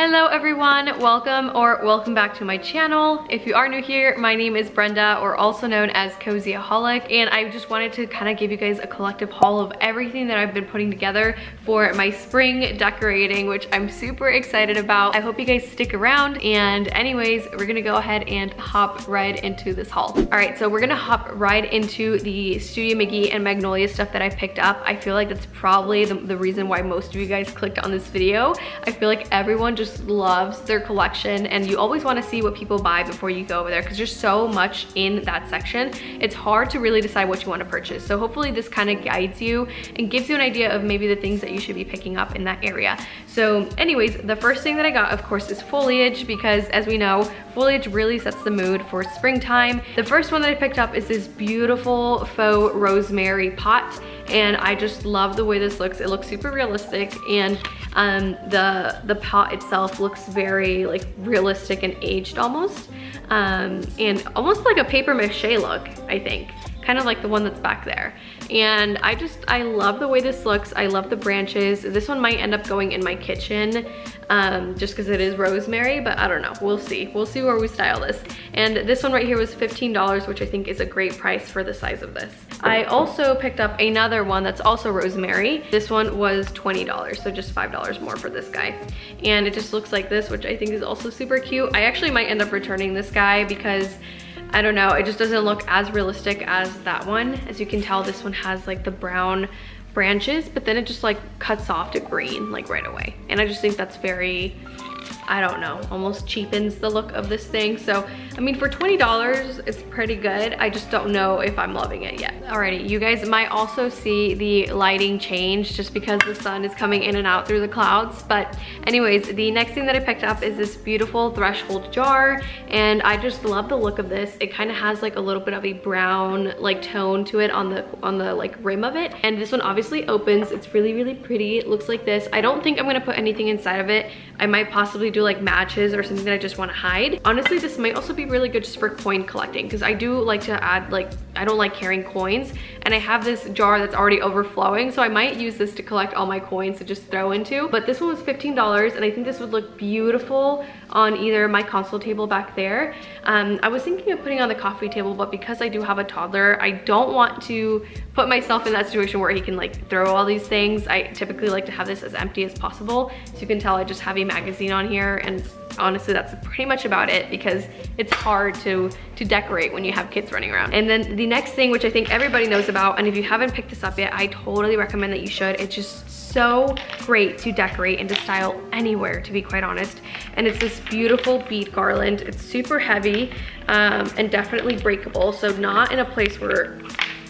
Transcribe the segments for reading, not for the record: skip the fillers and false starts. Hello everyone, welcome or welcome back to my channel. If you are new here, my name is Brenda, or also known as Cozyaholic, and I just wanted to kind of give you guys a collective haul of everything that I've been putting together for my spring decorating, which I'm super excited about. I hope you guys stick around, and anyways, we're gonna go ahead and hop right into this haul. All right, so we're gonna hop right into the Studio McGee and Magnolia stuff that I picked up. I feel like that's probably the reason why most of you guys clicked on this video. I feel like everyone just loves their collection, and you always want to see what people buy before you go over there because there's so much in that section. It's hard to really decide what you want to purchase. So hopefully this kind of guides you and gives you an idea of maybe the things that you should be picking up in that area. So anyways, the first thing that I got, of course, is foliage, because as we know, foliage really sets the mood for springtime. The first one that I picked up is this beautiful faux rosemary pot, and I just love the way this looks. It looks super realistic, and the pot itself looks very like realistic and aged almost, and almost like a paper mache look, I think. Kind of like the one that's back there. And I love the way this looks. I love the branches. This one might end up going in my kitchen, just because it is rosemary, but I don't know, we'll see. We'll see where we style this. And this one right here was $15, which I think is a great price for the size of this. I also picked up another one that's also rosemary. This one was $20, so just $5 more for this guy. And it just looks like this, which I think is also super cute. I actually might end up returning this guy because I don't know, it just doesn't look as realistic as that one. As you can tell, this one has like the brown branches, but then it just like cuts off to green like right away. And I just think that's very, I don't know, almost cheapens the look of this thing. So, I mean, for $20, it's pretty good. I just don't know if I'm loving it yet. Alrighty, you guys might also see the lighting change just because the sun is coming in and out through the clouds. But anyways, the next thing that I picked up is this beautiful threshold jar, and I just love the look of this. It kind of has like a little bit of a brown like tone to it on the like rim of it. And this one obviously opens. It's really, really pretty. It looks like this. I don't think I'm gonna put anything inside of it. I might possibly do like matches or something that I just want to hide. Honestly, this might also be really good just for coin collecting, because I do like to add like, I don't like carrying coins, and I have this jar that's already overflowing, so I might use this to collect all my coins to just throw into. But this one was $15, and I think this would look beautiful on either my console table back there. I was thinking of putting on the coffee table, but because I do have a toddler, I don't want to put myself in that situation where he can like throw all these things. I typically like to have this as empty as possible. So you can tell I just have a magazine on here, and honestly that's pretty much about it, because it's hard to decorate when you have kids running around. And then the next thing, which I think everybody knows about, and if you haven't picked this up yet, I totally recommend that you should. It's just so great to decorate and to style anywhere, to be quite honest. And it's this beautiful bead garland. It's super heavy, and definitely breakable, so not in a place where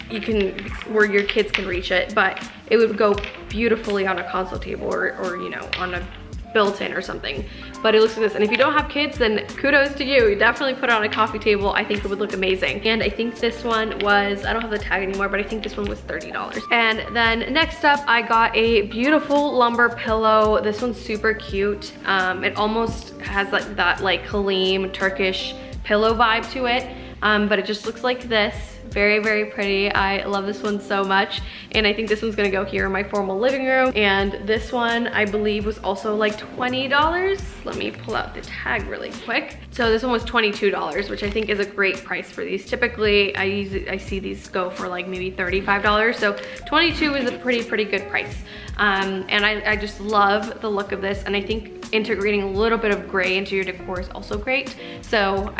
your kids can reach it, but it would go beautifully on a console table or you know, on a built-in or something. But it looks like this, and if you don't have kids, then kudos to you. You definitely put it on a coffee table. I think it would look amazing. And I think this one was, I don't have the tag anymore, but I think this one was $30. And then next up, I got a beautiful lumber pillow. This one's super cute. It almost has like that like Kilim Turkish pillow vibe to it, but it just looks like this. Very, very pretty. I love this one so much, and I think this one's gonna go here in my formal living room. And this one I believe was also like $20. Let me pull out the tag really quick. So this one was $22, which I think is a great price for these. Typically I see these go for like maybe $35, so $22 is a pretty good price. And I just love the look of this, and I think integrating a little bit of gray into your decor is also great. So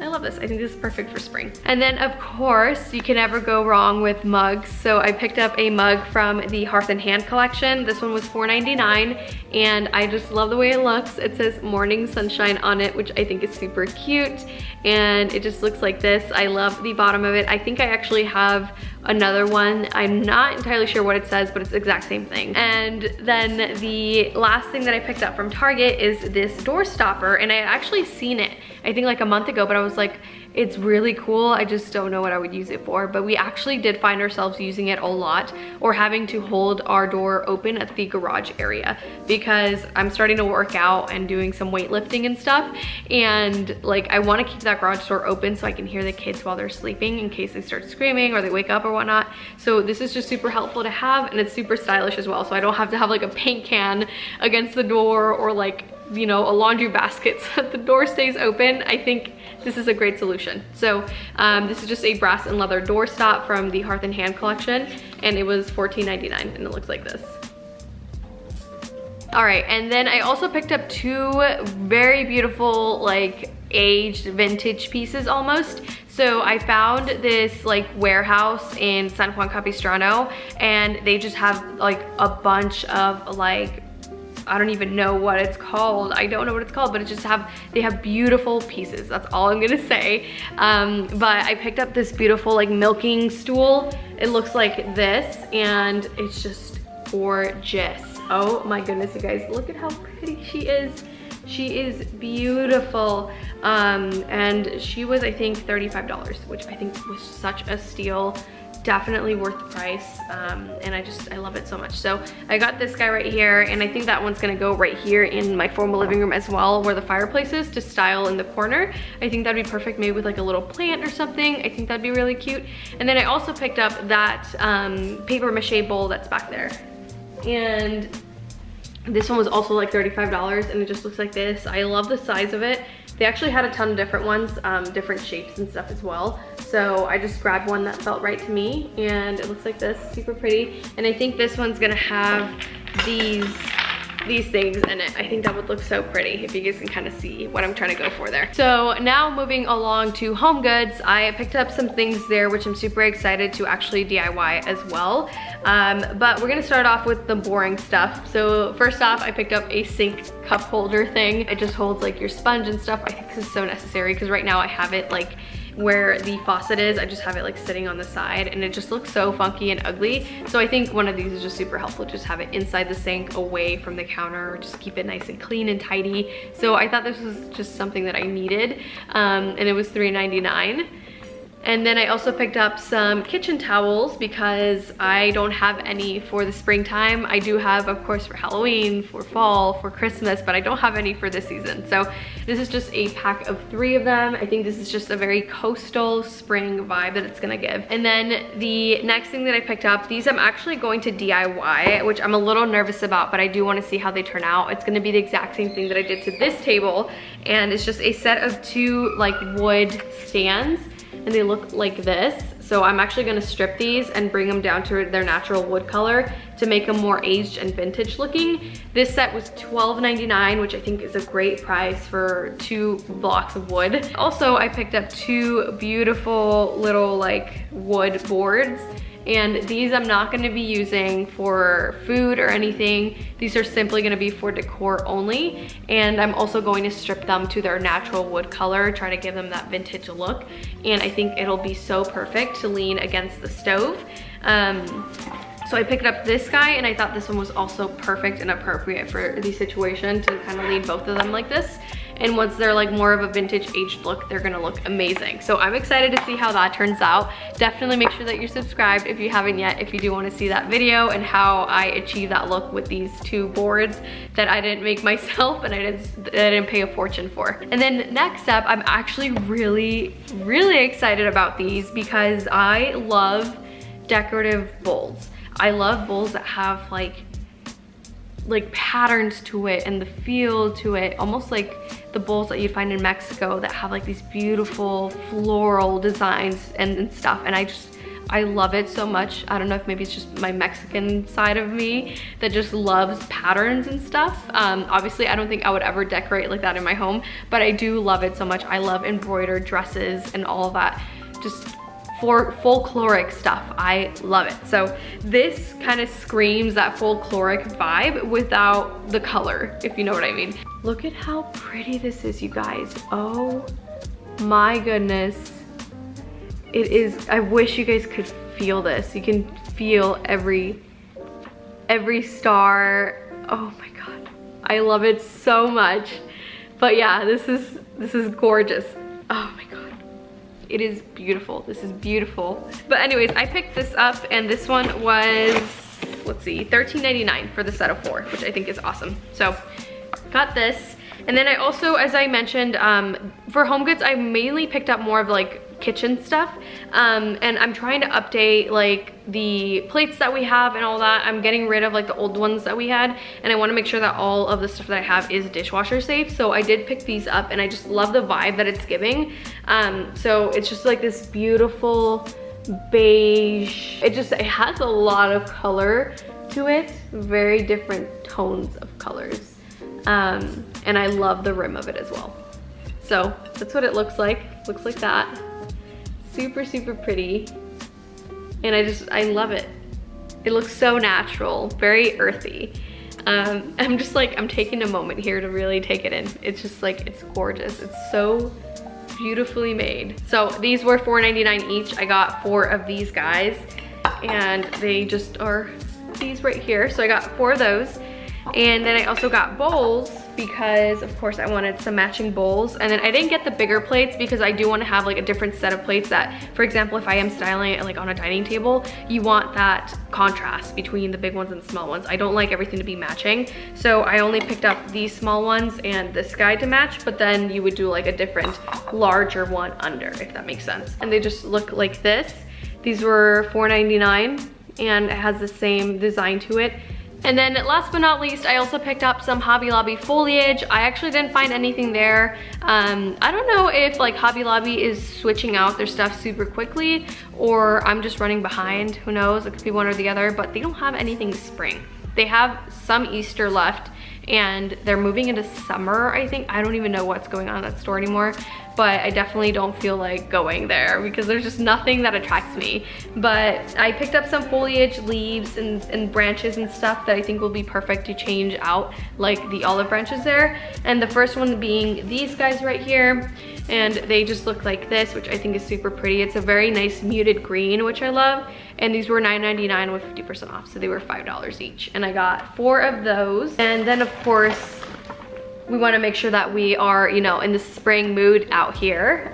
I love this. I think this is perfect for spring. And then of course, you can never go wrong with mugs. So I picked up a mug from the Hearth and Hand collection. This one was $4.99, and I just love the way it looks. It says Morning Sunshine on it, which I think is super cute. And it just looks like this. I love the bottom of it. I think I actually have another one. I'm not entirely sure what it says, but it's the exact same thing. And then the last thing that I picked up from Target is this door stopper, and I had actually seen it, I think like a month ago, but I was like, it's really cool, I just don't know what I would use it for. But we actually did find ourselves using it a lot, or having to hold our door open at the garage area, because I'm starting to work out and doing some weightlifting and stuff, and like I want to keep that garage door open so I can hear the kids while they're sleeping in case they start screaming or they wake up or whatnot. So this is just super helpful to have, and it's super stylish as well, so I don't have to have like a paint can against the door or like you know, a laundry basket so that the door stays open, I think this is a great solution. So this is just a brass and leather doorstop from the Hearth and Hand collection, and it was $14.99, and it looks like this. All right, and then I also picked up two very beautiful, like, aged vintage pieces almost. So I found this like warehouse in San Juan Capistrano, and they just have like a bunch of like, I don't even know what it's called. I don't know what it's called, but it just have, they have beautiful pieces. That's all I'm gonna say. But I picked up this beautiful like milking stool. It looks like this, and it's just gorgeous. Oh my goodness, you guys, look at how pretty she is. She is beautiful, and she was, I think, $35, which I think was such a steal. Definitely worth the price, and I love it so much. So I got this guy right here, and I think that one's gonna go right here in my formal living room as well, where the fireplace is, to style in the corner. I think that'd be perfect, maybe with like a little plant or something. I think that'd be really cute. And then I also picked up that paper mache bowl that's back there. And this one was also like $35, and it just looks like this. I love the size of it. They actually had a ton of different ones, different shapes and stuff as well. So I just grabbed one that felt right to me, and it looks like this, super pretty. And I think this one's gonna have these things in it. I think that would look so pretty, if you guys can kind of see what I'm trying to go for there. So now moving along to Home Goods, I picked up some things there which I'm super excited to actually DIY as well. But we're gonna start off with the boring stuff. So first off, I picked up a sink cup holder thing. It just holds like your sponge and stuff. I think this is so necessary because right now I have it like where the faucet is, I just have it like sitting on the side, and it just looks so funky and ugly. So I think one of these is just super helpful. Just have it inside the sink, away from the counter, just keep it nice and clean and tidy. So I thought this was just something that I needed, and it was $3.99. And then I also picked up some kitchen towels because I don't have any for the springtime. I do have, of course, for Halloween, for fall, for Christmas, but I don't have any for this season. So this is just a pack of 3 of them. I think this is just a very coastal spring vibe that it's gonna give. And then the next thing that I picked up, these I'm actually going to DIY, which I'm a little nervous about, but I do wanna see how they turn out. It's gonna be the exact same thing that I did to this table. And it's just a set of 2 like wood stands, and they look like this. So I'm actually gonna strip these and bring them down to their natural wood color to make them more aged and vintage looking. This set was $12.99, which I think is a great price for 2 blocks of wood. Also, I picked up 2 beautiful little like wood boards, and these I'm not gonna be using for food or anything. These are simply gonna be for decor only. And I'm also going to strip them to their natural wood color, try to give them that vintage look. And I think it'll be so perfect to lean against the stove. So I picked up this guy, and I thought this one was also perfect and appropriate for the situation, to kind of lean both of them like this. And once they're like more of a vintage aged look, they're gonna look amazing. So I'm excited to see how that turns out. Definitely make sure that you're subscribed if you haven't yet, if you do wanna see that video and how I achieve that look with these 2 boards that I didn't make myself, and I didn't pay a fortune for. And then next up, I'm actually really, really excited about these because I love decorative bowls. I love bowls that have like patterns to it and the feel to it, almost like the bowls that you find in Mexico that have like these beautiful floral designs and stuff. And I love it so much. I don't know if maybe it's just my Mexican side of me that just loves patterns and stuff. Obviously I don't think I would ever decorate like that in my home, but I do love it so much. I love embroidered dresses and all of that, just for folkloric stuff. I love it. So this kind of screams that folkloric vibe without the color, if you know what I mean. Look at how pretty this is, you guys. Oh my goodness. It is, I wish you guys could feel this. You can feel every star. Oh my God. I love it so much. But yeah, this is gorgeous. Oh my God. It is beautiful. This is beautiful. But anyways, I picked this up, and this one was, let's see, $13.99 for the set of 4, which I think is awesome. So got this. And then I also, as I mentioned, for Home Goods, I mainly picked up more of like kitchen stuff. And I'm trying to update like the plates that we have and all that. I'm getting rid of like the old ones that we had, and I want to make sure that all of the stuff that I have is dishwasher safe. So I did pick these up, and I just love the vibe that it's giving. So it's just like this beautiful beige, it has a lot of color to it, very different tones of colors. And I love the rim of it as well. So that's what it looks like that. Super, super pretty. And I love it. It looks so natural, very earthy. I'm just like, I'm taking a moment here to really take it in. It's just like, it's gorgeous. It's so beautifully made. So these were $4.99 each. I got 4 of these guys, and they just are these right here. So I got 4 of those. And then I also got bowls because of course I wanted some matching bowls. And then I didn't get the bigger plates because I do want to have like a different set of plates that, for example, if I am styling it like on a dining table, you want that contrast between the big ones and the small ones. I don't like everything to be matching. So I only picked up these small ones and this guy to match, but then you would do like a different larger one under, if that makes sense. And they just look like this. These were $4.99 and it has the same design to it. And then last but not least, I also picked up some Hobby Lobby foliage. I actually didn't find anything there. I don't know if like Hobby Lobby is switching out their stuff super quickly, or I'm just running behind, who knows, it could be one or the other, but they don't have anything spring. They have some Easter left, and they're moving into summer, I think. I don't even know what's going on at that store anymore, but I definitely don't feel like going there because there's just nothing that attracts me. But I picked up some foliage, leaves, and branches and stuff that I think will be perfect to change out, like the olive branches there. And the first one being these guys right here, and they just look like this, which I think is super pretty. It's a very nice muted green, which I love. And these were $9.99 with 50% off, so they were $5 each. And I got 4 of those. And then of course, we want to make sure that we are, you know, in the spring mood out here.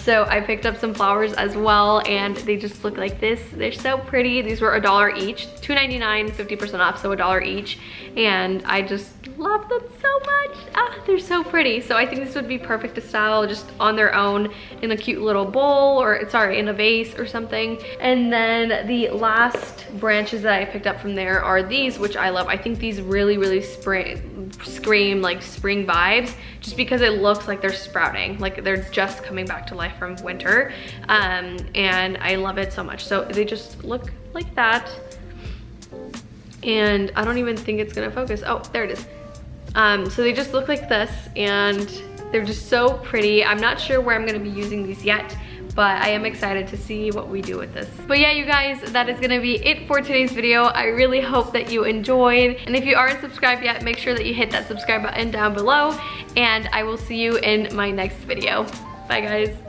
So I picked up some flowers as well, and they just look like this. They're so pretty. These were $1 each, $2.99, 50% off, so $1 each. And I just love them so much. Ah, they're so pretty. So I think this would be perfect to style just on their own in a cute little bowl, or sorry, in a vase or something. And then the last branches that I picked up from there are these, which I love. I think these really, really scream like spring vibes, just because it looks like they're sprouting, like they're just coming back to life from winter. And I love it so much. So they just look like that. And I don't even think it's gonna focus. Oh, there it is. So they just look like this, and they're just so pretty. I'm not sure where I'm gonna be using these yet, but I am excited to see what we do with this. But yeah, you guys, that is gonna be it for today's video. I really hope that you enjoyed. And if you aren't subscribed yet, make sure that you hit that subscribe button down below, and I will see you in my next video. Bye guys.